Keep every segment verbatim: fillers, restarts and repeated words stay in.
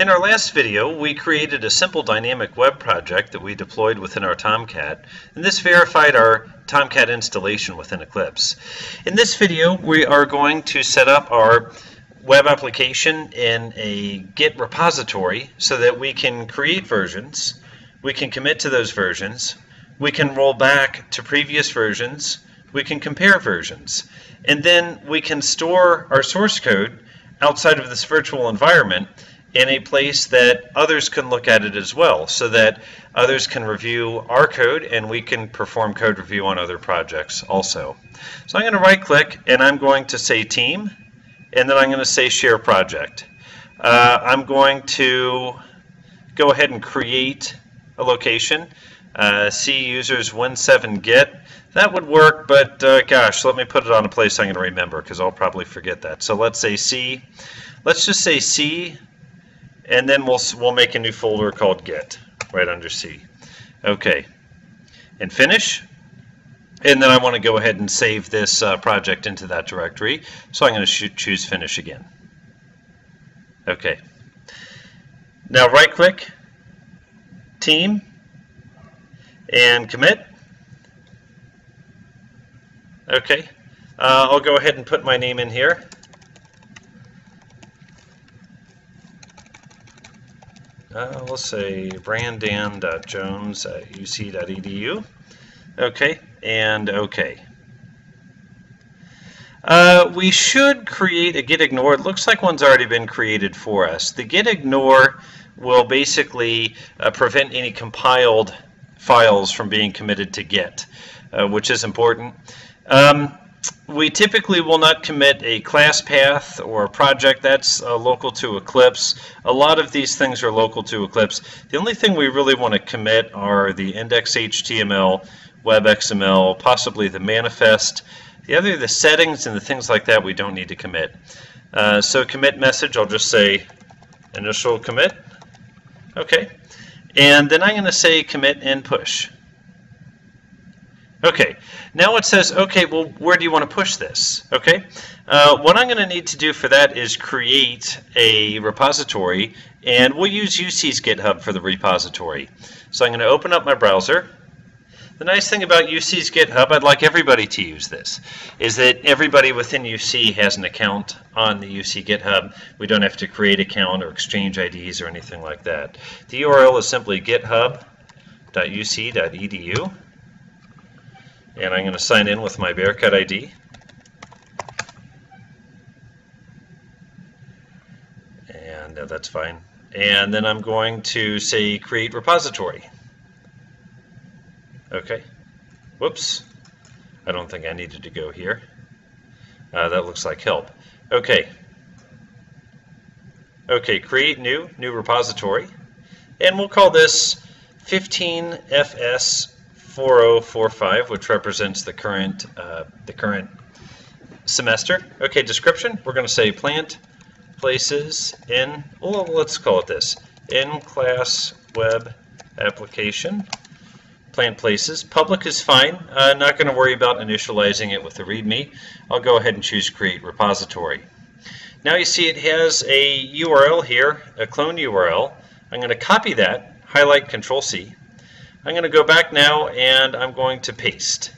In our last video, we created a simple dynamic web project that we deployed within our Tomcat, and this verified our Tomcat installation within Eclipse. In this video, we are going to set up our web application in a Git repository so that we can create versions, we can commit to those versions, we can roll back to previous versions, we can compare versions, and then we can store our source code outside of this virtual environment in a place that others can look at it as well, so that others can review our code and we can perform code review on other projects also. So I'm going to right click and I'm going to say team, and then I'm going to say share project. Uh, I'm going to go ahead and create a location, uh, C users one seven git. That would work, but uh, gosh, let me put it on a place I'm going to remember because I'll probably forget that. So let's say C, let's just say C, and then we'll, we'll make a new folder called Git, right under C. Okay, and finish. And then I want to go ahead and save this uh, project into that directory. So I'm going to choose Finish again. Okay. Now right-click, Team, and Commit. Okay, uh, I'll go ahead and put my name in here. Uh, we'll say Brandan dot Jones at U C dot E D U. Okay, and okay. Uh, we should create a git ignore. It looks like one's already been created for us. The git ignore will basically uh, prevent any compiled files from being committed to Git, uh, which is important. Um, We typically will not commit a class path or a project that's uh, local to Eclipse. A lot of these things are local to Eclipse. The only thing we really want to commit are the index H T M L, web X M L, possibly the manifest. The other, the settings and the things like that we don't need to commit. Uh, so commit message, I'll just say initial commit. Okay. And then I'm going to say commit and push. Okay, now it says, okay, well, where do you want to push this? Okay, uh, what I'm going to need to do for that is create a repository, and we'll use U C's GitHub for the repository. So I'm going to open up my browser. The nice thing about U C's GitHub, I'd like everybody to use this, is that everybody within U C has an account on the U C GitHub. We don't have to create an account or exchange I Ds or anything like that. The U R L is simply github dot U C dot E D U. And I'm going to sign in with my Bearcat I D. And uh, that's fine. And then I'm going to say create repository. Okay. Whoops. I don't think I needed to go here. Uh, that looks like help. Okay. Okay, create new, new repository. And we'll call this fifteen F S four oh four five, which represents the current uh, the current semester. Okay, description. We're going to say Plant Places in. Well, let's call it this: in class web application. Plant Places. Public is fine. I'm not going to worry about initializing it with the README. I'll go ahead and choose create repository. Now you see it has a U R L here, a clone U R L. I'm going to copy that. Highlight Control C. I'm going to go back now and I'm going to paste.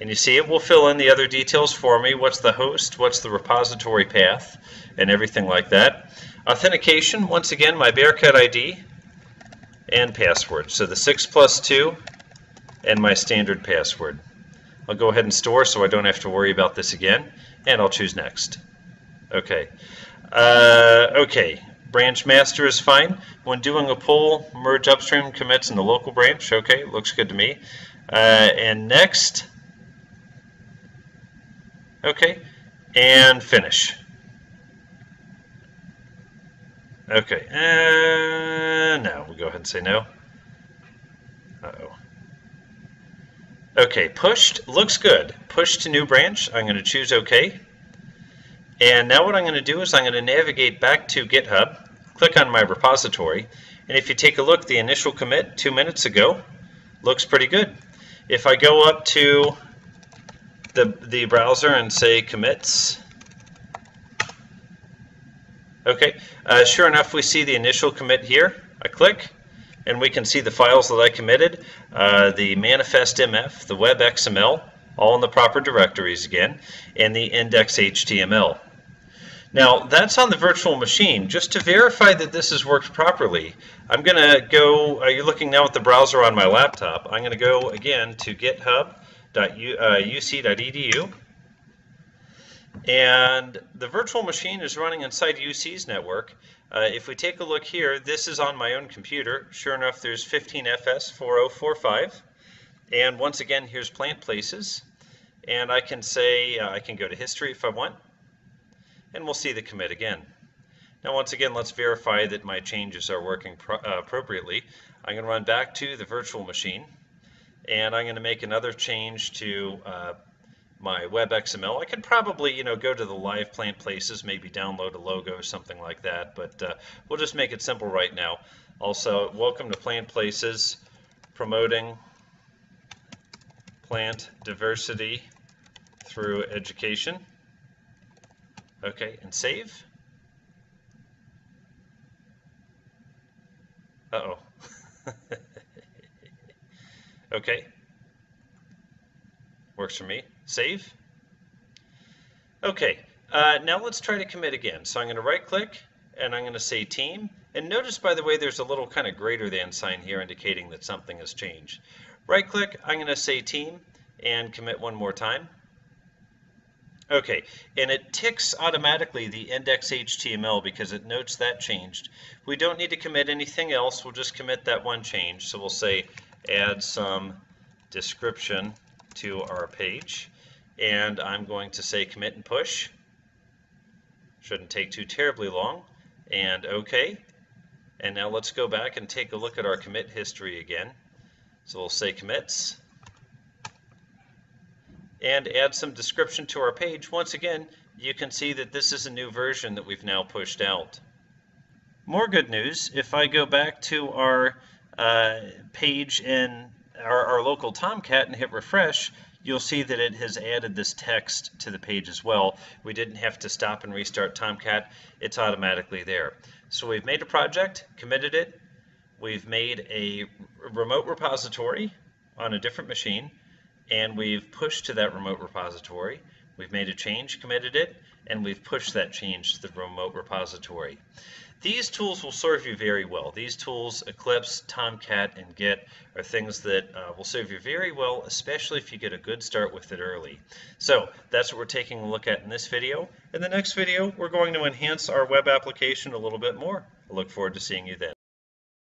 And you see it will fill in the other details for me. What's the host, what's the repository path, and everything like that. Authentication, once again, my Bearcat I D and password. So the six plus two and my standard password. I'll go ahead and store so I don't have to worry about this again. And I'll choose next. Okay. Uh, okay. Branch master is fine. When doing a pull, merge upstream commits in the local branch. Okay, looks good to me. Uh, and next. Okay, and finish. Okay, uh, no, we'll go ahead and say no. Uh-oh. Okay, pushed, looks good. Push to new branch, I'm going to choose okay. And now what I'm going to do is I'm going to navigate back to GitHub, click on my repository, and if you take a look, the initial commit two minutes ago looks pretty good. If I go up to the, the browser and say commits, Okay, uh, sure enough, we see the initial commit here. I click, and we can see the files that I committed, uh, the manifest M F, the web X M L, all in the proper directories again, and the index H T M L. Now, that's on the virtual machine. Just to verify that this has worked properly, I'm going to go, uh, you're looking now at the browser on my laptop. I'm going to go again to github dot u c dot e d u. And the virtual machine is running inside U C's network. Uh, if we take a look here, this is on my own computer. Sure enough, there's fifteen F S four oh four five. And once again, here's Plant Places. And I can say, uh, I can go to history if I want. And we'll see the commit again. Now, once again, let's verify that my changes are working pro uh, appropriately. I'm going to run back to the virtual machine. And I'm going to make another change to uh, my web X M L. I could probably, you know, go to the live Plant Places, maybe download a logo or something like that, but uh, we'll just make it simple right now. Also, welcome to Plant Places, promoting plant diversity through education. Okay, and save. Uh-oh. Okay. Works for me. Save. Okay, uh, now let's try to commit again. So I'm going to right click and I'm going to say team. And notice, by the way, there's a little kind of greater than sign here indicating that something has changed. Right click, I'm going to say team and commit one more time. Okay, and it ticks automatically the index H T M L because it notes that changed. We don't need to commit anything else. We'll just commit that one change. So we'll say add some description to our page, and I'm going to say commit and push. Shouldn't take too terribly long, and okay. And now let's go back and take a look at our commit history again. So we'll say commits and add some description to our page. Once again, you can see that this is a new version that we've now pushed out. More good news, if I go back to our uh, page in Our, our local Tomcat and hit refresh, you'll see that it has added this text to the page as well. We didn't have to stop and restart Tomcat. It's automatically there. So we've made a project, committed it. We've made a remote repository on a different machine, and we've pushed to that remote repository. We've made a change, committed it, and we've pushed that change to the remote repository. These tools will serve you very well. These tools, Eclipse, Tomcat, and Git, are things that uh, will serve you very well, especially if you get a good start with it early. So that's what we're taking a look at in this video. In the next video, we're going to enhance our web application a little bit more. I look forward to seeing you then.